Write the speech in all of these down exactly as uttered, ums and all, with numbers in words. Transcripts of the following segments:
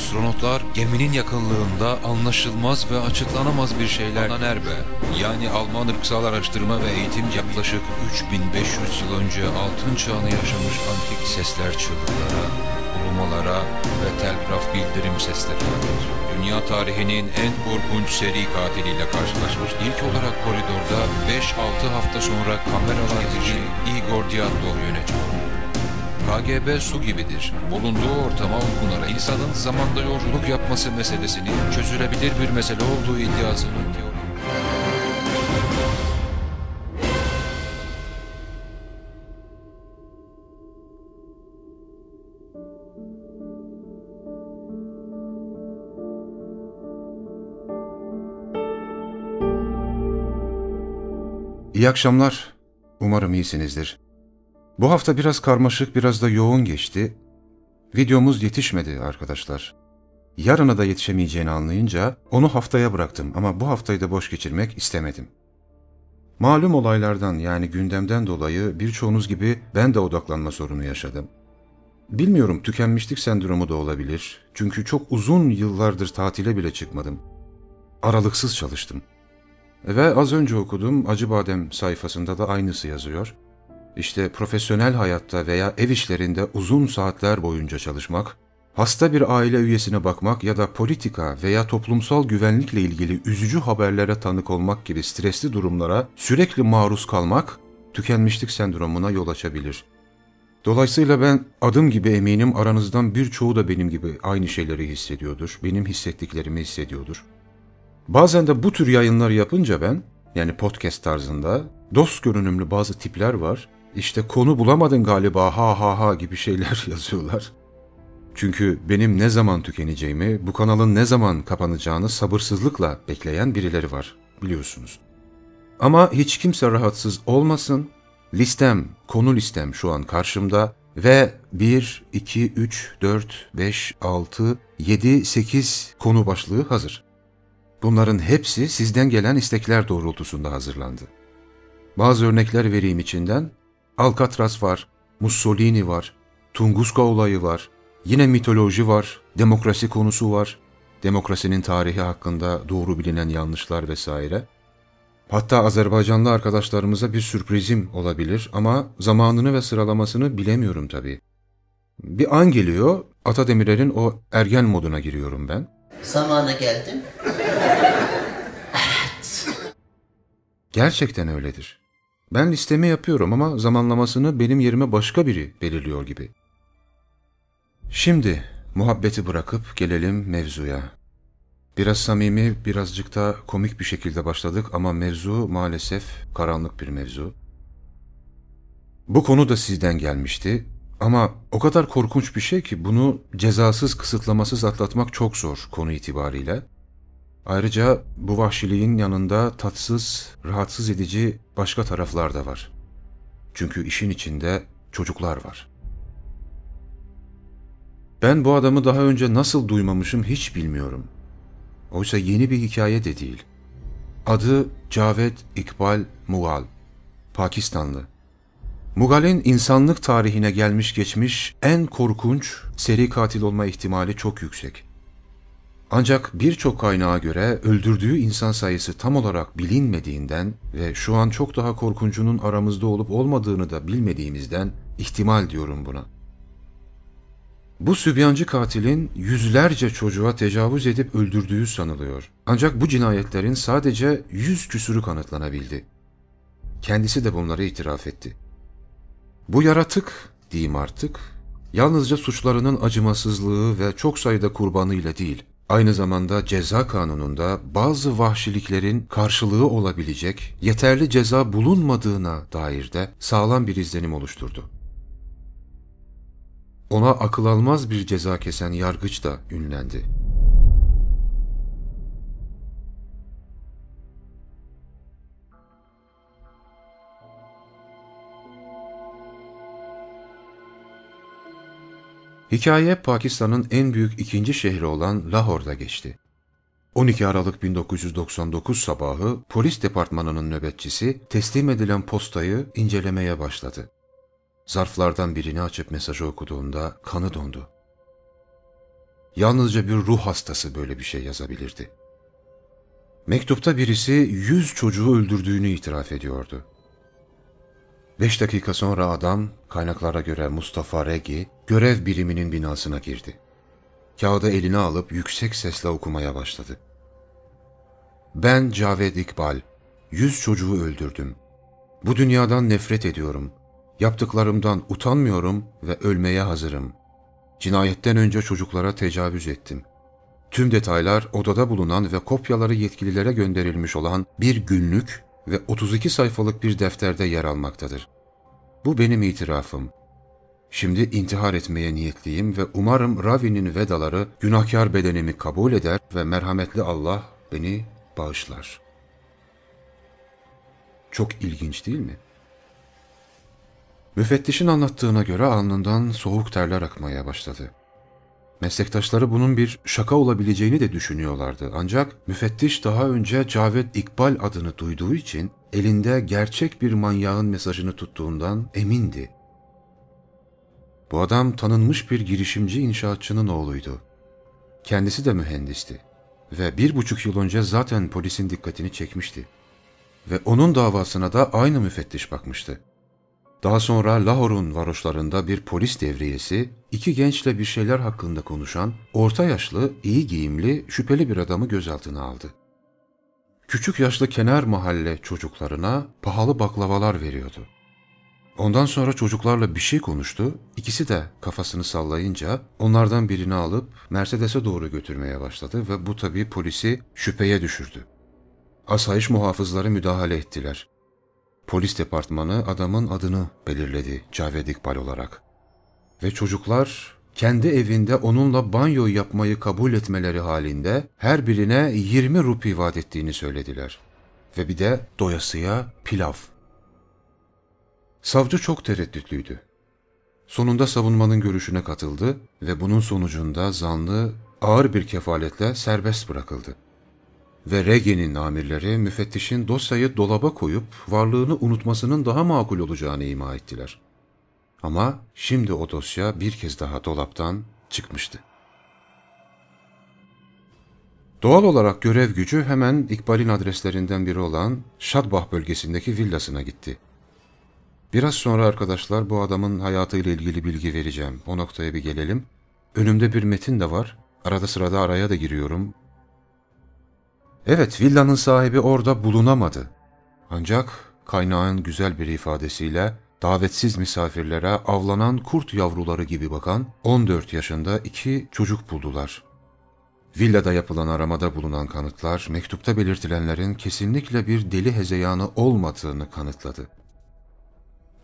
Astronotlar geminin yakınlığında anlaşılmaz ve açıklanamaz bir şeyler. Anan Erbe, yani Alman ırksal araştırma ve eğitim yaklaşık üç bin beş yüz yıl önce altın çağını yaşamış antik sesler çığlıklara, ulumalara ve telgraf bildirim seslerine. Dünya tarihinin en korkunç seri katiliyle karşılaşmış. İlk olarak koridorda beş altı hafta sonra kameralar için Igor Diyanov yönetiyor. K G B su gibidir. Bulunduğu ortama uygunlara insanın zamanda yolculuk yapması meselesini çözülebilir bir mesele olduğu iddiasını diyor. İyi akşamlar. Umarım iyisinizdir. Bu hafta biraz karmaşık, biraz da yoğun geçti. Videomuz yetişmedi arkadaşlar. Yarına da yetişemeyeceğini anlayınca onu haftaya bıraktım ama bu haftayı da boş geçirmek istemedim. Malum olaylardan, yani gündemden dolayı birçoğunuz gibi ben de odaklanma sorunu yaşadım. Bilmiyorum, tükenmişlik sendromu da olabilir. Çünkü çok uzun yıllardır tatile bile çıkmadım. Aralıksız çalıştım. Ve az önce okudum, Acı Badem sayfasında da aynısı yazıyor. İşte profesyonel hayatta veya ev işlerinde uzun saatler boyunca çalışmak, hasta bir aile üyesine bakmak ya da politika veya toplumsal güvenlikle ilgili üzücü haberlere tanık olmak gibi stresli durumlara sürekli maruz kalmak tükenmişlik sendromuna yol açabilir. Dolayısıyla ben adım gibi eminim aranızdan birçoğu da benim gibi aynı şeyleri hissediyordur, benim hissettiklerimi hissediyordur. Bazen de bu tür yayınlar yapınca ben, yani podcast tarzında, dost görünümlü bazı tipler var. İşte konu bulamadın galiba, ha ha ha gibi şeyler yazıyorlar. Çünkü benim ne zaman tükeneceğimi, bu kanalın ne zaman kapanacağını sabırsızlıkla bekleyen birileri var, biliyorsunuz. Ama hiç kimse rahatsız olmasın. Listem, konu listem şu an karşımda ve bir, iki, üç, dört, beş, altı, yedi, sekiz konu başlığı hazır. Bunların hepsi sizden gelen istekler doğrultusunda hazırlandı. Bazı örnekler vereyim içinden. Alcatraz var, Mussolini var, Tunguska olayı var, yine mitoloji var, demokrasi konusu var, demokrasinin tarihi hakkında doğru bilinen yanlışlar vesaire. Hatta Azerbaycanlı arkadaşlarımıza bir sürprizim olabilir ama zamanını ve sıralamasını bilemiyorum tabii. Bir an geliyor, Atademirer'in o ergen moduna giriyorum ben. Zamana geldim. Gerçekten öyledir. Ben listemi yapıyorum ama zamanlamasını benim yerime başka biri belirliyor gibi. Şimdi muhabbeti bırakıp gelelim mevzuya. Biraz samimi, birazcık da komik bir şekilde başladık ama mevzu maalesef karanlık bir mevzu. Bu konu da sizden gelmişti ama o kadar korkunç bir şey ki bunu cezasız, kısıtlamasız atlatmak çok zor konu itibariyle. Ayrıca bu vahşiliğin yanında tatsız, rahatsız edici başka taraflar da var. Çünkü işin içinde çocuklar var. Ben bu adamı daha önce nasıl duymamışım hiç bilmiyorum. Oysa yeni bir hikaye de değil. Adı Javed Iqbal Mughal, Pakistanlı. Mughal'in insanlık tarihine gelmiş geçmiş en korkunç seri katil olma ihtimali çok yüksek. Ancak birçok kaynağa göre öldürdüğü insan sayısı tam olarak bilinmediğinden ve şu an çok daha korkuncunun aramızda olup olmadığını da bilmediğimizden ihtimal diyorum buna. Bu sübyancı katilin yüzlerce çocuğa tecavüz edip öldürdüğü sanılıyor. Ancak bu cinayetlerin sadece yüz küsürü kanıtlanabildi. Kendisi de bunları itiraf etti. Bu yaratık, diyeyim artık, yalnızca suçlarının acımasızlığı ve çok sayıda kurbanıyla değil, aynı zamanda ceza kanununda bazı vahşiliklerin karşılığı olabilecek yeterli ceza bulunmadığına dair de sağlam bir izlenim oluşturdu. Ona akıl almaz bir ceza kesen yargıç da ünlendi. Hikaye Pakistan'ın en büyük ikinci şehri olan Lahor'da geçti. on iki Aralık bin dokuz yüz doksan dokuz sabahı polis departmanının nöbetçisi teslim edilen postayı incelemeye başladı. Zarflardan birini açıp mesajı okuduğunda kanı dondu. Yalnızca bir ruh hastası böyle bir şey yazabilirdi. Mektupta birisi yüz çocuğu öldürdüğünü itiraf ediyordu. Beş dakika sonra adam, kaynaklara göre Mustafa Regi, görev biriminin binasına girdi. Kağıdı eline alıp yüksek sesle okumaya başladı. Ben Javed İkbal, yüz çocuğu öldürdüm. Bu dünyadan nefret ediyorum. Yaptıklarımdan utanmıyorum ve ölmeye hazırım. Cinayetten önce çocuklara tecavüz ettim. Tüm detaylar odada bulunan ve kopyaları yetkililere gönderilmiş olan bir günlük ve otuz iki sayfalık bir defterde yer almaktadır. Bu benim itirafım. Şimdi intihar etmeye niyetliyim ve umarım Ravi'nin vedaları günahkar bedenimi kabul eder ve merhametli Allah beni bağışlar. Çok ilginç değil mi? Müfettişin anlattığına göre alnından soğuk terler akmaya başladı. Meslektaşları bunun bir şaka olabileceğini de düşünüyorlardı. Ancak müfettiş daha önce Javed İkbal adını duyduğu için elinde gerçek bir manyağın mesajını tuttuğundan emindi. Bu adam tanınmış bir girişimci inşaatçının oğluydu. Kendisi de mühendisti ve bir buçuk yıl önce zaten polisin dikkatini çekmişti. Ve onun davasına da aynı müfettiş bakmıştı. Daha sonra Lahore'un varoşlarında bir polis devriyesi, iki gençle bir şeyler hakkında konuşan, orta yaşlı, iyi giyimli, şüpheli bir adamı gözaltına aldı. Küçük yaşlı kenar mahalle çocuklarına pahalı baklavalar veriyordu. Ondan sonra çocuklarla bir şey konuştu, ikisi de kafasını sallayınca onlardan birini alıp Mercedes'e doğru götürmeye başladı ve bu tabii polisi şüpheye düşürdü. Asayiş muhafızları müdahale ettiler. Polis departmanı adamın adını belirledi Javed İkbal olarak. Ve çocuklar kendi evinde onunla banyo yapmayı kabul etmeleri halinde her birine yirmi rupi vaat ettiğini söylediler. Ve bir de doyasıya pilav. Savcı çok tereddütlüydü. Sonunda savunmanın görüşüne katıldı ve bunun sonucunda zanlı ağır bir kefaletle serbest bırakıldı. Ve Regen'in amirleri müfettişin dosyayı dolaba koyup varlığını unutmasının daha makul olacağını ima ettiler. Ama şimdi o dosya bir kez daha dolaptan çıkmıştı. Doğal olarak görev gücü hemen İkbal'in adreslerinden biri olan Şadbah bölgesindeki villasına gitti. Biraz sonra arkadaşlar bu adamın hayatıyla ilgili bilgi vereceğim. O noktaya bir gelelim. Önümde bir metin de var. Arada sırada araya da giriyorum. Evet, villanın sahibi orada bulunamadı. Ancak kaynağın güzel bir ifadesiyle davetsiz misafirlere avlanan kurt yavruları gibi bakan on dört yaşında iki çocuk buldular. Villada yapılan aramada bulunan kanıtlar mektupta belirtilenlerin kesinlikle bir deli hezeyanı olmadığını kanıtladı.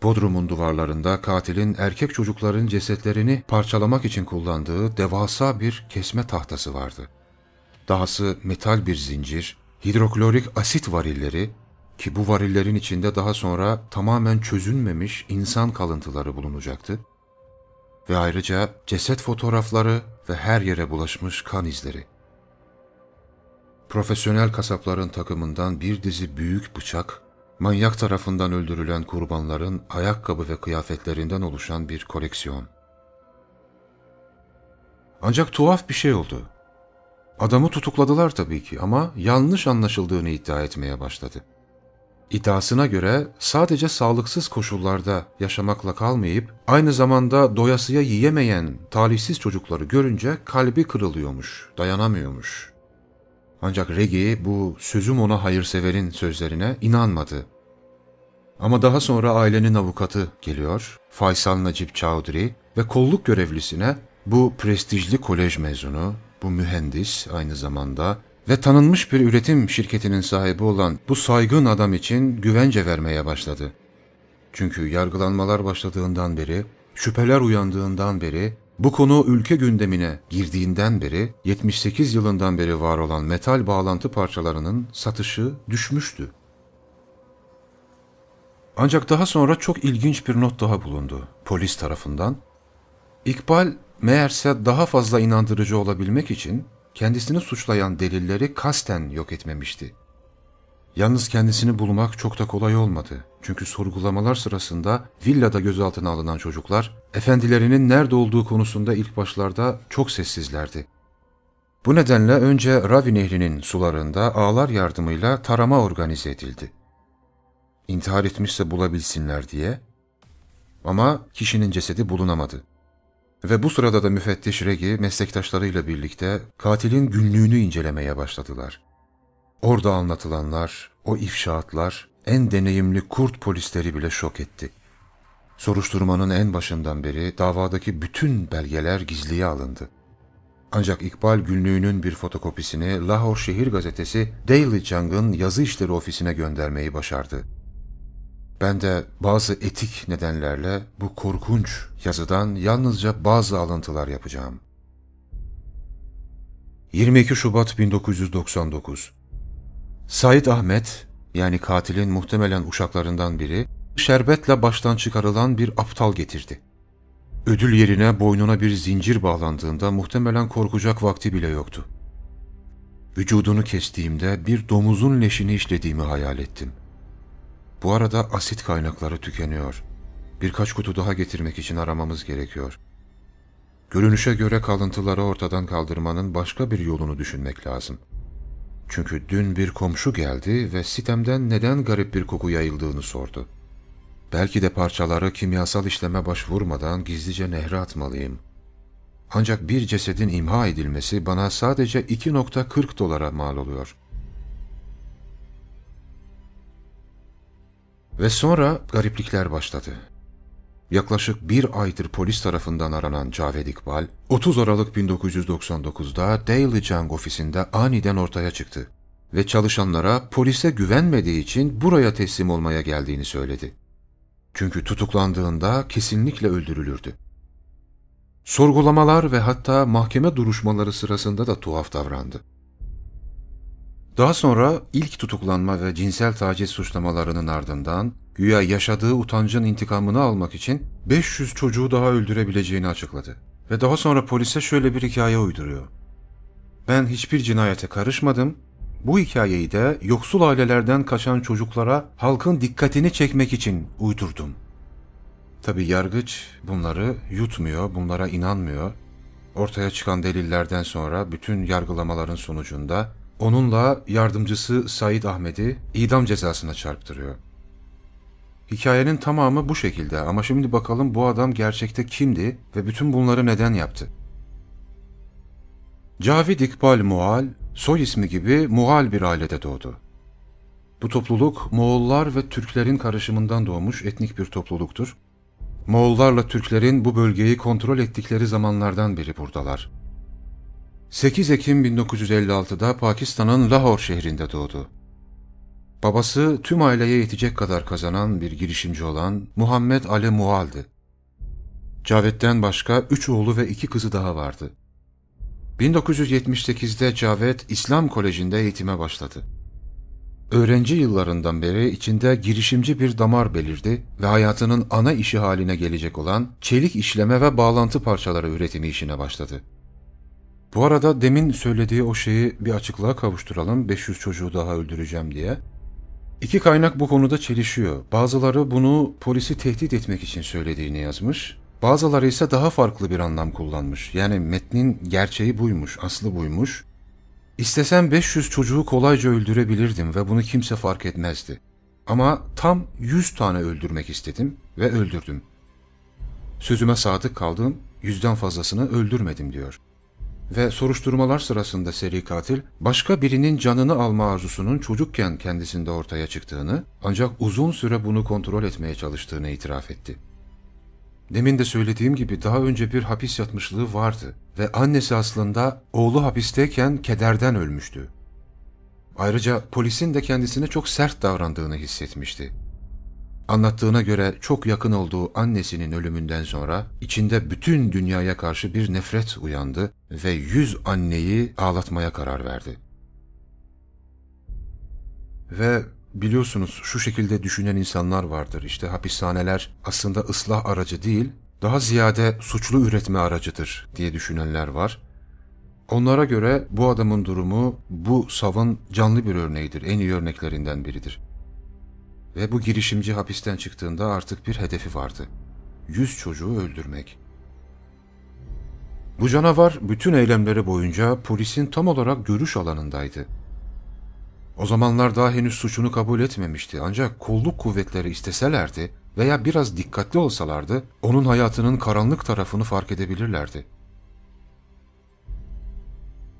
Bodrum'un duvarlarında katilin erkek çocukların cesetlerini parçalamak için kullandığı devasa bir kesme tahtası vardı. Dahası metal bir zincir, hidroklorik asit varilleri ki bu varillerin içinde daha sonra tamamen çözülmemiş insan kalıntıları bulunacaktı ve ayrıca ceset fotoğrafları ve her yere bulaşmış kan izleri. Profesyonel kasapların takımından bir dizi büyük bıçak, manyak tarafından öldürülen kurbanların ayakkabı ve kıyafetlerinden oluşan bir koleksiyon. Ancak tuhaf bir şey oldu. Adamı tutukladılar tabii ki ama yanlış anlaşıldığını iddia etmeye başladı. İddiasına göre sadece sağlıksız koşullarda yaşamakla kalmayıp aynı zamanda doyasıya yiyemeyen talihsiz çocukları görünce kalbi kırılıyormuş, dayanamıyormuş. Ancak Regi bu sözüm ona hayırseverin sözlerine inanmadı. Ama daha sonra ailenin avukatı geliyor, Faysal Najib Chaudhry ve kolluk görevlisine bu prestijli kolej mezunu, bu mühendis aynı zamanda ve tanınmış bir üretim şirketinin sahibi olan bu saygın adam için güvence vermeye başladı. Çünkü yargılanmalar başladığından beri, şüpheler uyandığından beri, bu konu ülke gündemine girdiğinden beri, yetmiş sekiz yılından beri var olan metal bağlantı parçalarının satışı düşmüştü. Ancak daha sonra çok ilginç bir not daha bulundu polis tarafından. İkbal meğerse daha fazla inandırıcı olabilmek için kendisini suçlayan delilleri kasten yok etmemişti. Yalnız kendisini bulmak çok da kolay olmadı. Çünkü sorgulamalar sırasında villada gözaltına alınan çocuklar, efendilerinin nerede olduğu konusunda ilk başlarda çok sessizlerdi. Bu nedenle önce Ravi nehrinin sularında ağlar yardımıyla tarama organize edildi. İntihar etmişse bulabilsinler diye, ama kişinin cesedi bulunamadı. Ve bu sırada da müfettiş Regi meslektaşlarıyla birlikte katilin günlüğünü incelemeye başladılar. Orada anlatılanlar, o ifşaatlar en deneyimli kurt polisleri bile şok etti. Soruşturmanın en başından beri davadaki bütün belgeler gizliye alındı. Ancak İkbal günlüğünün bir fotokopisini Lahore Şehir Gazetesi Daily Jang'ın yazı işleri ofisine göndermeyi başardı. Ben de bazı etik nedenlerle bu korkunç yazıdan yalnızca bazı alıntılar yapacağım. yirmi iki Şubat bin dokuz yüz doksan dokuz. Said Ahmet, yani katilin muhtemelen uşaklarından biri, şerbetle baştan çıkarılan bir aptal getirdi. Ödül yerine boynuna bir zincir bağlandığında muhtemelen korkacak vakti bile yoktu. Vücudunu kestiğimde bir domuzun leşini işlediğimi hayal ettim. Bu arada asit kaynakları tükeniyor. Birkaç kutu daha getirmek için aramamız gerekiyor. Görünüşe göre kalıntıları ortadan kaldırmanın başka bir yolunu düşünmek lazım. Çünkü dün bir komşu geldi ve sitemden neden garip bir koku yayıldığını sordu. Belki de parçaları kimyasal işleme başvurmadan gizlice nehre atmalıyım. Ancak bir cesedin imha edilmesi bana sadece iki nokta kırk dolara mal oluyor. Ve sonra gariplikler başladı. Yaklaşık bir aydır polis tarafından aranan Javed İkbal, otuz Aralık bin dokuz yüz doksan dokuz'da Daily Jang ofisinde aniden ortaya çıktı ve çalışanlara polise güvenmediği için buraya teslim olmaya geldiğini söyledi. Çünkü tutuklandığında kesinlikle öldürülürdü. Sorgulamalar ve hatta mahkeme duruşmaları sırasında da tuhaf davrandı. Daha sonra ilk tutuklanma ve cinsel taciz suçlamalarının ardından güya yaşadığı utancın intikamını almak için beş yüz çocuğu daha öldürebileceğini açıkladı. Ve daha sonra polise şöyle bir hikaye uyduruyor. Ben hiçbir cinayete karışmadım. Bu hikayeyi de yoksul ailelerden kaçan çocuklara halkın dikkatini çekmek için uydurdum. Tabii yargıç bunları yutmuyor, bunlara inanmıyor. Ortaya çıkan delillerden sonra bütün yargılamaların sonucunda onunla yardımcısı Said Ahmet'i idam cezasına çarptırıyor. Hikayenin tamamı bu şekilde ama şimdi bakalım bu adam gerçekte kimdi ve bütün bunları neden yaptı? Javed İkbal Mughal, soy ismi gibi Mughal bir ailede doğdu. Bu topluluk Moğollar ve Türklerin karışımından doğmuş etnik bir topluluktur. Moğollarla Türklerin bu bölgeyi kontrol ettikleri zamanlardan beri buradalar. sekiz Ekim bin dokuz yüz elli altı'da Pakistan'ın Lahore şehrinde doğdu. Babası tüm aileye yetecek kadar kazanan bir girişimci olan Muhammed Ali Mughal'dı. Caved'den başka üç oğlu ve iki kızı daha vardı. bin dokuz yüz yetmiş sekiz'de Javed İslam Koleji'nde eğitime başladı. Öğrenci yıllarından beri içinde girişimci bir damar belirdi ve hayatının ana işi haline gelecek olan çelik işleme ve bağlantı parçaları üretimi işine başladı. Bu arada demin söylediği o şeyi bir açıklığa kavuşturalım, beş yüz çocuğu daha öldüreceğim diye. İki kaynak bu konuda çelişiyor. Bazıları bunu polisi tehdit etmek için söylediğini yazmış, bazıları ise daha farklı bir anlam kullanmış. Yani metnin gerçeği buymuş, aslı buymuş. İstesem beş yüz çocuğu kolayca öldürebilirdim ve bunu kimse fark etmezdi. Ama tam yüz tane öldürmek istedim ve öldürdüm. Sözüme sadık kaldım, yüzden fazlasını öldürmedim diyor. Ve soruşturmalar sırasında seri katil başka birinin canını alma arzusunun çocukken kendisinde ortaya çıktığını ancak uzun süre bunu kontrol etmeye çalıştığını itiraf etti. Demin de söylediğim gibi daha önce bir hapis yatmışlığı vardı ve annesi aslında oğlu hapisteyken kederden ölmüştü. Ayrıca polisin de kendisine çok sert davrandığını hissetmişti. Anlattığına göre çok yakın olduğu annesinin ölümünden sonra içinde bütün dünyaya karşı bir nefret uyandı ve yüz anneyi ağlatmaya karar verdi. Ve biliyorsunuz şu şekilde düşünen insanlar vardır. İşte hapishaneler aslında ıslah aracı değil, daha ziyade suçlu üretme aracıdır diye düşünenler var. Onlara göre bu adamın durumu bu savın canlı bir örneğidir, en iyi örneklerinden biridir. Ve bu girişimci hapisten çıktığında artık bir hedefi vardı. yüz çocuğu öldürmek. Bu canavar bütün eylemleri boyunca polisin tam olarak görüş alanındaydı. O zamanlar daha henüz suçunu kabul etmemişti, ancak kolluk kuvvetleri isteselerdi veya biraz dikkatli olsalardı onun hayatının karanlık tarafını fark edebilirlerdi.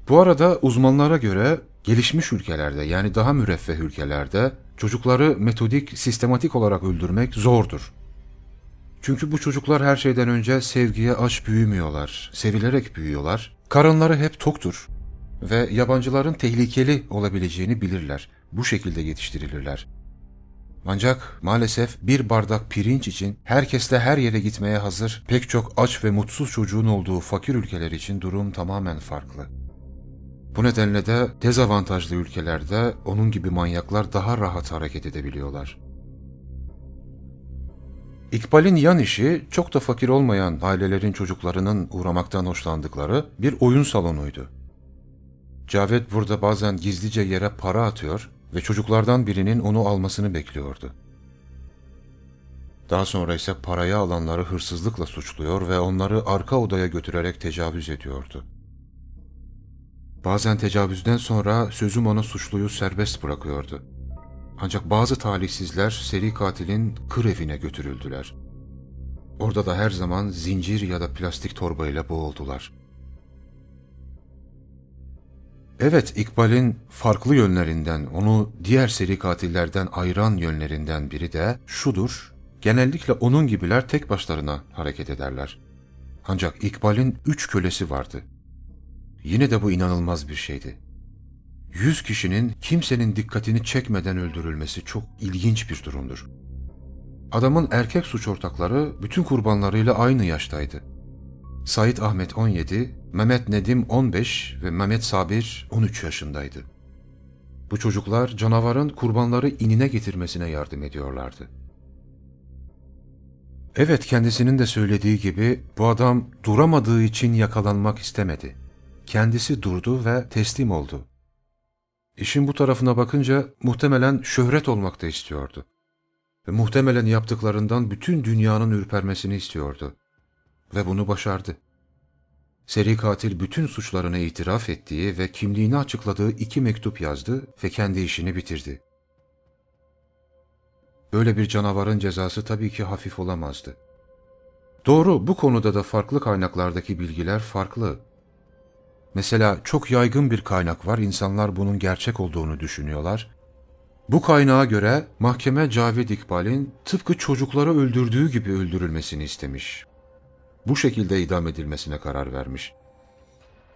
Bu arada uzmanlara göre gelişmiş ülkelerde, yani daha müreffeh ülkelerde çocukları metodik, sistematik olarak öldürmek zordur. Çünkü bu çocuklar her şeyden önce sevgiye aç büyümüyorlar, sevilerek büyüyorlar, karınları hep toktur ve yabancıların tehlikeli olabileceğini bilirler, bu şekilde yetiştirilirler. Ancak maalesef bir bardak pirinç için herkesle her yere gitmeye hazır, pek çok aç ve mutsuz çocuğun olduğu fakir ülkeler için durum tamamen farklı. Bu nedenle de dezavantajlı ülkelerde onun gibi manyaklar daha rahat hareket edebiliyorlar. İkbal'in yan işi çok da fakir olmayan ailelerin çocuklarının uğramaktan hoşlandıkları bir oyun salonuydu. Javed burada bazen gizlice yere para atıyor ve çocuklardan birinin onu almasını bekliyordu. Daha sonra ise parayı alanları hırsızlıkla suçluyor ve onları arka odaya götürerek tecavüz ediyordu. Bazen tecavüzden sonra sözüm ona suçluyu serbest bırakıyordu. Ancak bazı talihsizler seri katilin kır evine götürüldüler. Orada da her zaman zincir ya da plastik torbayla boğuldular. Evet, İkbal'in farklı yönlerinden, onu diğer seri katillerden ayıran yönlerinden biri de şudur: genellikle onun gibiler tek başlarına hareket ederler. Ancak İkbal'in üç kölesi vardı. Yine de bu inanılmaz bir şeydi. yüz kişinin kimsenin dikkatini çekmeden öldürülmesi çok ilginç bir durumdur. Adamın erkek suç ortakları bütün kurbanlarıyla aynı yaştaydı. Said Ahmed on yedi, Mehmet Nedim on beş ve Mehmet Sabir on üç yaşındaydı. Bu çocuklar canavarın kurbanları inine getirmesine yardım ediyorlardı. Evet, kendisinin de söylediği gibi bu adam duramadığı için yakalanmak istemedi. Kendisi durdu ve teslim oldu. İşin bu tarafına bakınca muhtemelen şöhret olmak da istiyordu. Ve muhtemelen yaptıklarından bütün dünyanın ürpermesini istiyordu. Ve bunu başardı. Seri katil bütün suçlarını itiraf ettiği ve kimliğini açıkladığı iki mektup yazdı ve kendi işini bitirdi. Böyle bir canavarın cezası tabii ki hafif olamazdı. Doğru, bu konuda da farklı kaynaklardaki bilgiler farklı. Mesela çok yaygın bir kaynak var, insanlar bunun gerçek olduğunu düşünüyorlar. Bu kaynağa göre mahkeme Javed İkbal'in tıpkı çocukları öldürdüğü gibi öldürülmesini istemiş. Bu şekilde idam edilmesine karar vermiş.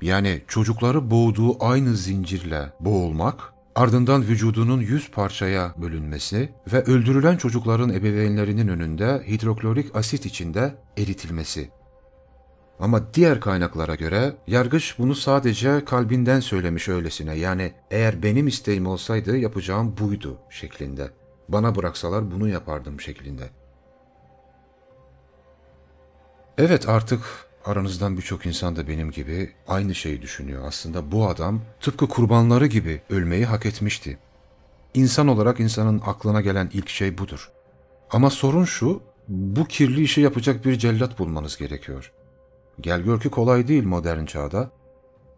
Yani çocukları boğduğu aynı zincirle boğulmak, ardından vücudunun yüz parçaya bölünmesi ve öldürülen çocukların ebeveynlerinin önünde hidroklorik asit içinde eritilmesi. Ama diğer kaynaklara göre yargıç bunu sadece kalbinden söylemiş öylesine, yani eğer benim isteğim olsaydı yapacağım buydu şeklinde. Bana bıraksalar bunu yapardım şeklinde. Evet, artık aranızdan birçok insan da benim gibi aynı şeyi düşünüyor. Aslında bu adam tıpkı kurbanları gibi ölmeyi hak etmişti. İnsan olarak insanın aklına gelen ilk şey budur. Ama sorun şu, bu kirli işi yapacak bir cellat bulmanız gerekiyor. Gel gör ki kolay değil modern çağda.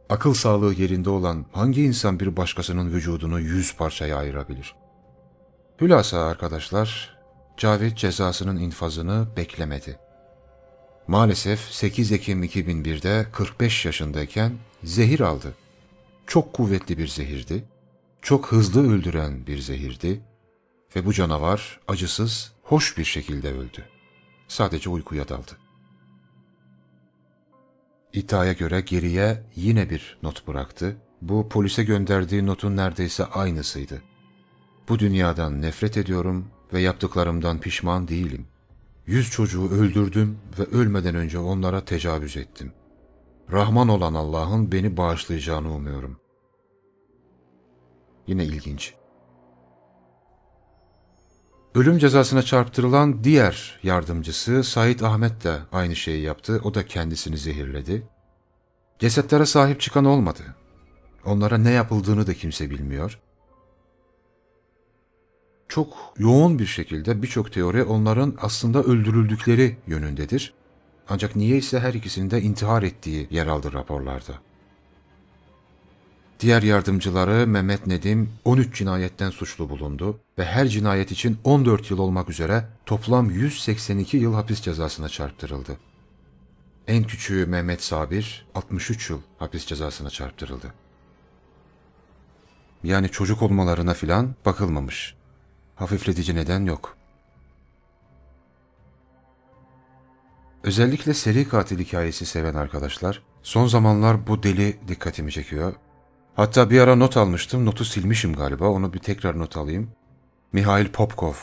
Akıl sağlığı yerinde olan hangi insan bir başkasının vücudunu yüz parçaya ayırabilir? Hülasa arkadaşlar, Javed cezasının infazını beklemedi. Maalesef sekiz Ekim iki bin bir'de kırk beş yaşındayken zehir aldı. Çok kuvvetli bir zehirdi, çok hızlı öldüren bir zehirdi ve bu canavar acısız, hoş bir şekilde öldü. Sadece uykuya daldı. İddiaya göre geriye yine bir not bıraktı. Bu polise gönderdiği notun neredeyse aynısıydı. Bu dünyadan nefret ediyorum ve yaptıklarımdan pişman değilim. Yüz çocuğu öldürdüm ve ölmeden önce onlara tecavüz ettim. Rahman olan Allah'ın beni bağışlayacağını umuyorum. Yine ilginç. Ölüm cezasına çarptırılan diğer yardımcısı Said Ahmed de aynı şeyi yaptı. O da kendisini zehirledi. Cesetlere sahip çıkan olmadı. Onlara ne yapıldığını da kimse bilmiyor. Çok yoğun bir şekilde birçok teori onların aslında öldürüldükleri yönündedir. Ancak niyeyse her ikisinin de intihar ettiği yer aldı raporlarda. Diğer yardımcıları Mehmet Nedim on üç cinayetten suçlu bulundu ve her cinayet için on dört yıl olmak üzere toplam yüz seksen iki yıl hapis cezasına çarptırıldı. En küçüğü Mehmet Sabir altmış üç yıl hapis cezasına çarptırıldı. Yani çocuk olmalarına filan bakılmamış. Hafifletici neden yok. Özellikle seri katil hikayesi seven arkadaşlar, son zamanlar bu deli dikkatimi çekiyor. Hatta bir ara not almıştım, notu silmişim galiba, onu bir tekrar not alayım. Mihail Popkov,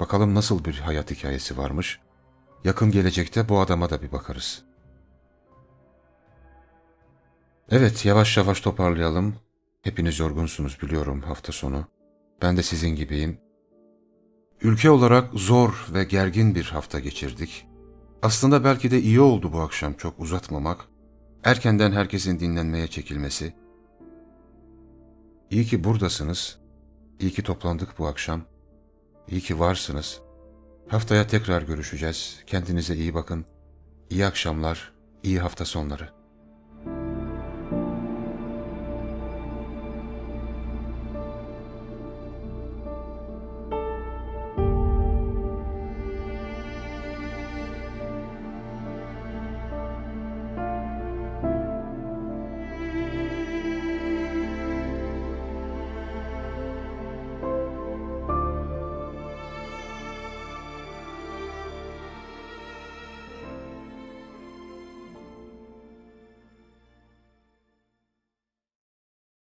bakalım nasıl bir hayat hikayesi varmış. Yakın gelecekte bu adama da bir bakarız. Evet, yavaş yavaş toparlayalım. Hepiniz yorgunsunuz biliyorum hafta sonu. Ben de sizin gibiyim. Ülke olarak zor ve gergin bir hafta geçirdik. Aslında belki de iyi oldu bu akşam çok uzatmamak, erkenden herkesin dinlenmeye çekilmesi. İyi ki buradasınız, iyi ki toplandık bu akşam, iyi ki varsınız. Haftaya tekrar görüşeceğiz, kendinize iyi bakın, iyi akşamlar, iyi hafta sonları.